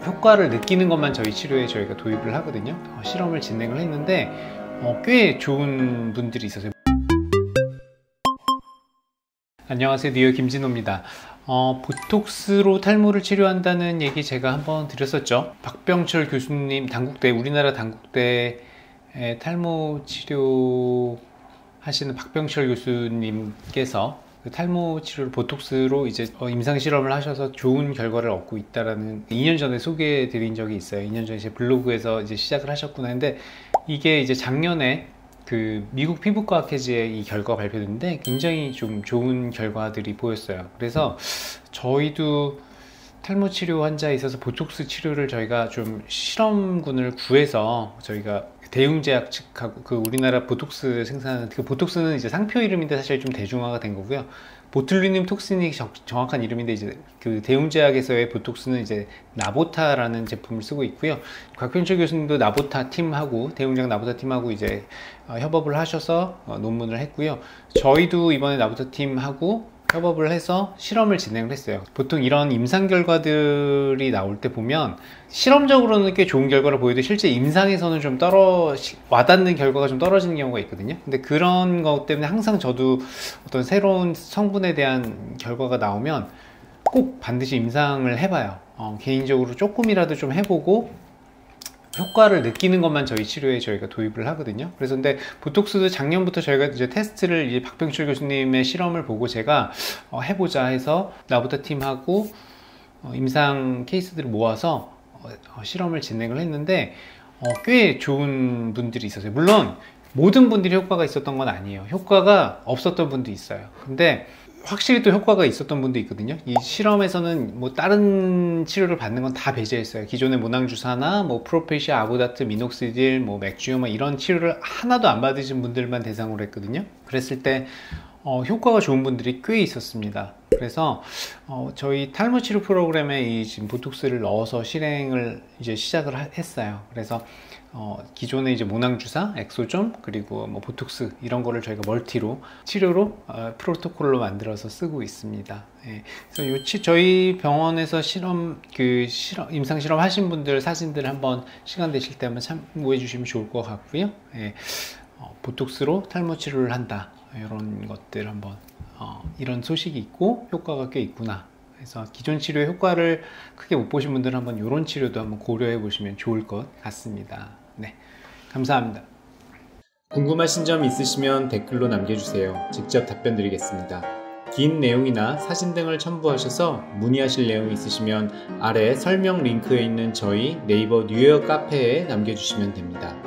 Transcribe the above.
효과를 느끼는 것만 저희 치료에 저희가 도입을 하거든요. 실험을 진행을 했는데 꽤 좋은 분들이 있었어요. 안녕하세요, 뉴헤어 김진호입니다. 보톡스로 탈모를 치료한다는 얘기 제가 한번 드렸었죠. 박병철 교수님, 단국대, 우리나라 단국대 탈모 치료 하시는 박병철 교수님께서 그 탈모 치료를 보톡스로 이제 임상 실험을 하셔서 좋은 결과를 얻고 있다라는 2년 전에 소개해 드린 적이 있어요. 2년 전에 제 블로그에서 이제 시작을 하셨구나 했는데, 이게 이제 작년에 그 미국 피부과학회지에 이 결과가 발표됐는데 굉장히 좀 좋은 결과들이 보였어요. 그래서 저희도 탈모 치료 환자에 있어서 보톡스 치료를 저희가 좀 실험군을 구해서, 저희가 대웅제약 측하고 그 우리나라 보톡스 생산하는, 그 보톡스는 이제 상표 이름인데 사실 좀 대중화가 된 거고요. 보툴리눔 톡신이 정확한 이름인데, 이제 그 대웅제약에서의 보톡스는 이제 나보타라는 제품을 쓰고 있고요. 곽병철 교수님도 나보타 팀하고, 대웅제약 나보타 팀하고 이제 협업을 하셔서 논문을 했고요. 저희도 이번에 나보타 팀하고 협업을 해서 실험을 진행을 했어요. 보통 이런 임상 결과들이 나올 때 보면 실험적으로는 꽤 좋은 결과를 보여도 실제 임상에서는 좀 와닿는 결과가 좀 떨어지는 경우가 있거든요. 근데 그런 것 때문에 항상 저도 어떤 새로운 성분에 대한 결과가 나오면 꼭 반드시 임상을 해봐요. 개인적으로 조금이라도 좀 해보고 효과를 느끼는 것만 저희 치료에 저희가 도입을 하거든요. 그래서 근데 보톡스도 작년부터 저희가 이제 테스트를, 이제 박병철 교수님의 실험을 보고 제가 해보자 해서 나보타 팀하고 임상 케이스들을 모아서 실험을 진행을 했는데 꽤 좋은 분들이 있었어요. 물론 모든 분들이 효과가 있었던 건 아니에요. 효과가 없었던 분도 있어요. 근데 확실히 또 효과가 있었던 분도 있거든요. 이 실험에서는 뭐 다른 치료를 받는 건 다 배제했어요. 기존의 모낭주사나 뭐 프로페시아, 아보다트, 미녹시딜, 뭐 맥주요 이런 치료를 하나도 안 받으신 분들만 대상으로 했거든요. 그랬을 때 효과가 좋은 분들이 꽤 있었습니다. 그래서 저희 탈모 치료 프로그램에 이 지금 보톡스를 넣어서 실행을 이제 시작을 했어요. 그래서 기존에 이제 모낭주사, 엑소좀, 그리고 뭐 보톡스 이런 거를 저희가 멀티로 치료로 프로토콜로 만들어서 쓰고 있습니다. 예. 그래서 저희 병원에서 임상 실험 하신 분들 사진들 한번 시간 되실 때 한번 참고해 주시면 좋을 것 같고요. 예. 보톡스로 탈모 치료를 한다, 이런 것들 한번 이런 소식이 있고 효과가 꽤 있구나. 그래서 기존 치료의 효과를 크게 못 보신 분들은 한번 이런 치료도 한번 고려해 보시면 좋을 것 같습니다. 네, 감사합니다. 궁금하신 점 있으시면 댓글로 남겨주세요. 직접 답변 드리겠습니다. 긴 내용이나 사진 등을 첨부하셔서 문의하실 내용이 있으시면 아래 설명 링크에 있는 저희 네이버 뉴헤어 카페에 남겨주시면 됩니다.